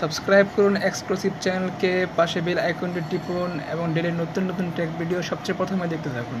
Subscribe করুন exclusive চ্যানেলকে, পাশে বেল আইকনটি টিপুন এবং ডেইলি নতুন নতুন টেক ভিডিও সবচেয়ে প্রথমে দেখতে থাকুন।